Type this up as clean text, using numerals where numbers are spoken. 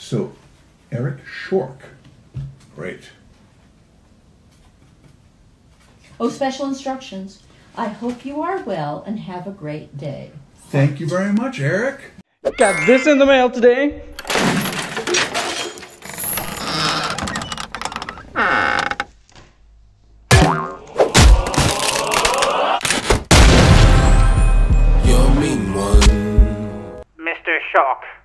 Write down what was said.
So, Eric Shork. Great. Oh, special instructions. I hope you are well and have a great day. Thank you very much, Eric. Got this in the mail today. You're mean one. Mr. Shork.